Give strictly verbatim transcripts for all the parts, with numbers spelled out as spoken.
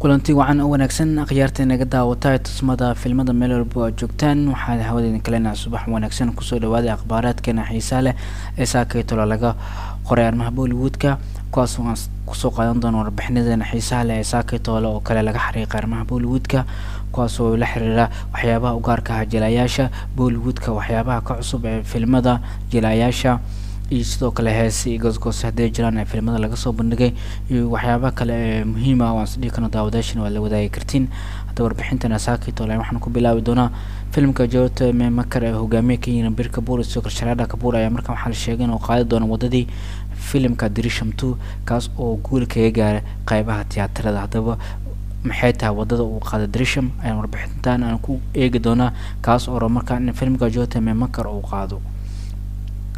kulanti wacan oo wanaagsan akhyaarta inaga daawatay tasmada filmada Melbourne oo joogtaan waxaan hawada kaleena subax wanaagsan ku soo dhawaada akhbaaradkeena xiisaha leh ee saakaytolo laga qoray arrimaha Bollywoodka kuwaas oo ku soo qaadan doona warbixinadeena xiisaha leh ee saakaytolo oo kale laga xariiqay arrimaha Bollywoodka kuwaas oo la xiriira waxyaabaha u gaarka ah jilayaasha Bollywoodka waxyaabaha ka cusub ee filmada jilayaasha isoo kale heesii goosgoos haddii jiraan ee filimada laga soo bandhigay iyo waxyaabo kale muhiim ah oo aan sidii kana daawadashin wala wadaay kartiin hadda warbixintana saakito la waxaan ku bilaabi doonaa filimka Tu Jhoothi Main Makkaar ee hogaamiye Ranbir Kapoor isoo Ranbir Kapoor ayaa markaa waxa la sheegay inuu qaadi doono wadadii filimka Drishamtu kaas oo guul kaga gaaray qaybaha tiyaatarada hadaba maxay tahay wadada uu qaado Drisham ayaan warbixintan aan ku eegi doonaa kaas oo markaa in filimka Tu Jhoothi Main Makkaar uu qaado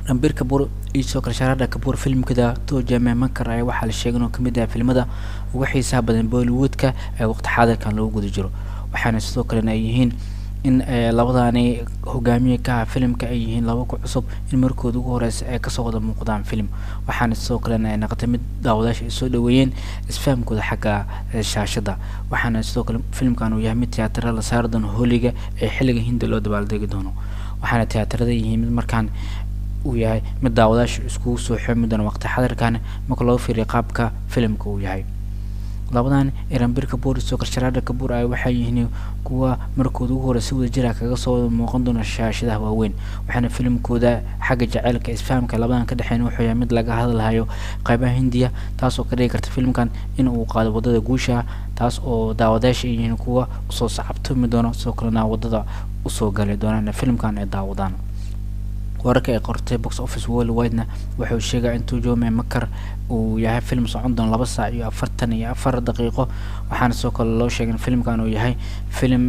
Ranbir Kapoor isoo Ranbir Kapoor filimkada Tu Jhoothi Main Makkaar ay waxa la sheegay inuu kamid yahay filimada ugu xiisaha badan Bollywoodka ee waqti xaadirkan lagu guda jiro waxaana sidoo kale ay yihiin in labadaani hogaamiyaha filimka ay yihiin laba ku cusub in markooda ugu horeysa ay ka soo wada muuqdaan filim waxaana sidoo kale ay noqotay mid daawadayaasha soo dhaweeyeen isfahamkooda xagga shaashada waxaana sidoo kale filimkan uu yahay mid tiyaatar la saar doono holiga ee xilliga Hindiya loo dabaaldegi doono waxaana tiyaatarada yihiin mid markaan وياي مداوداش اسكو سو حمدن وقت حاضر كان مكلو في رقابك فيلم كو وياي لابدان Ranbir Kapoor سو Ranbir Kapoor اي waxay yihiin kuwa markoodu hore si wada jira kaga soo muuqan doona shaashadaha waaweyn waxana filimkooda xagga jaceylka isfahamka labadan ka dhaxeyn wuxuu yahay mid laga hadlayo qaybaha Hindiya taas oo ka dhigi karta filimkan in uu qaado wadada guusha taas oo daawadayaasha yihiin kuwa soo sacabtoomi doona soo kalena wadada u soo gali doona filimkan ay daawadaan warka ay qortay box office worldwide wuxuu sheegay in Tu Jhoothi Main Makkaar uu yahay film socon doon laba saac iyo afar daqiiqo waxaana soo kala loo sheegay in filmkan uu yahay film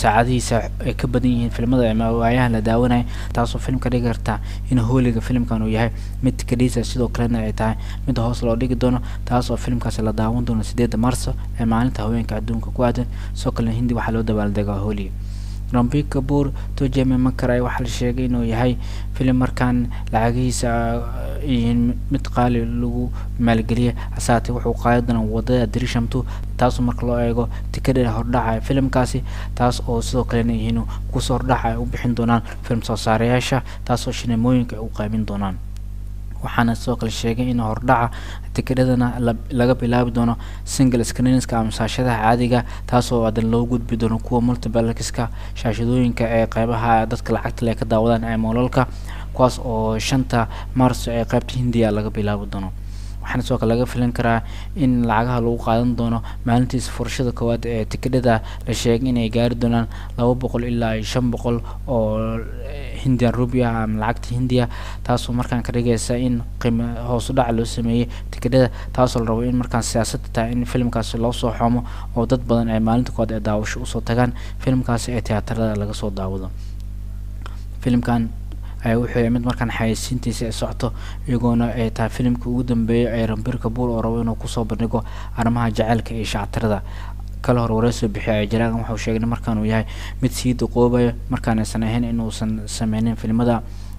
saacadiisa ay ka badan yihiin filmada waayaha la daawanay taasoo filmka dhiga karta in hooliga filmkan uu yahay mid kaliisa sidoo kale ay tahay mid hoos loo dhigi doono taasoo filmkaas la daawan doono sideeda Marso ee maalinta haweenka adduunka ku aadan soo kale Hindi waxa loo dabaaldegaa hooliga Ranbir Kapoor Tu Jhoothi Main Makkaar ay waxa la sheegay inuu yahay filim markaan lacagiisa mid qaali lagu maalgeliyay asaati wuxuu qaadana wadada Drishamtu taas marka loo eego tikadhada hordhaca filimkaasi taas oo sidoo kale inuu ku soo hordhaca u bixin doonaan film soo saareyaasha taas oo shineemooyinka u qaamin doonaan waxaana soo kala sheegay in hordhaca tikadhadana laga bilaabi doono single screenska ama shaashadaha caadiga taas oo adan loo gudbi doono kuwa multiplexka shaashadooyinka ee qaybaha dadka lacagta leh ka daawadaan ee moolalka kuwaas oo shanta Marso ee qaybta Hindiya laga bilaabi doono waxaana soo kala laga filan karaa in lacagaha lagu qaadan doono maalintiisa furashada koowaad ee tikadhada la sheegay inay gaari doonaan laba boqol ilaa shan boqol oo Hindiya rubiya ama lacagta Hindiya taasoo markaan ka dhigaysa in qiimaha hoos u dhac loo sameeyay tikadhada taasoo la rabo in markaan siyaasadda tahay in filimkaas loo soo xoomo oo dad badan ay maalinta koowaad ee daawasho u soo tagaan filimkaas ee tiyaatarada laga soo daawado filimkan ay wuxuu yahay mid markaan xayeysiintiisa ay socoto iyagoona ay tahay filimka ugu dambeeyay ee Ranbir Kapoor oo rabo inuu ku soo bandhigo arrimaha jaceylka iyo shacabtirada kala hor warayso bixiyay jiraan wuxuu sheegay markaan uu yahay mid sii duqoobay markaan aysan ahayn inuusan sameeyeen filimada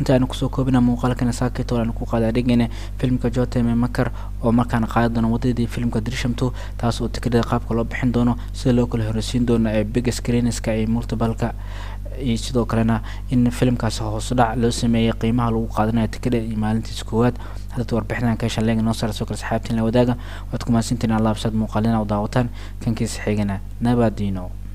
inta aan ku soo koobina muuqaalkan saakayto aan ku qaada dhigayna filimka Tu Jhoothi Main Makkaar oo markaan qaadi doono wadadii filimka Drishamtu taas oo tikidhada qaabka loo bixin doono sida loo kala horeysiin doono ee big screenska ee multiplexka iyo sidoo kale in filimkaas hoos u dhac loo sameeyay qiimaha lagu qaadanayo tikidhada maalintii koowaad hadda warbixintan ka shalay noo saaray soo kala saxaabtina la wadaaga waad ku maasintina laabsad muuqaalina oo daawataan kankiisa xigana nabadino